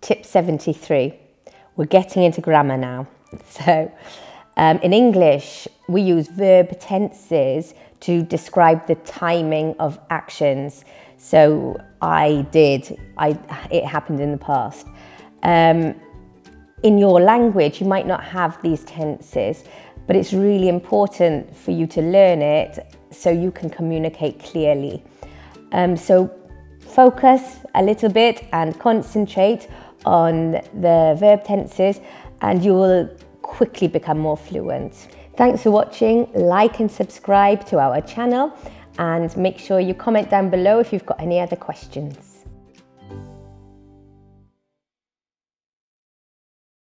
Tip 73. We're getting into grammar now. So in English, we use verb tenses to describe the timing of actions. So it happened in the past. In your language, you might not have these tenses, but it's really important for you to learn it so you can communicate clearly. So focus a little bit and concentrate on the verb tenses and you will quickly become more fluent. Thanks for watching. Like and subscribe to our channel and make sure you comment down below if you've got any other questions.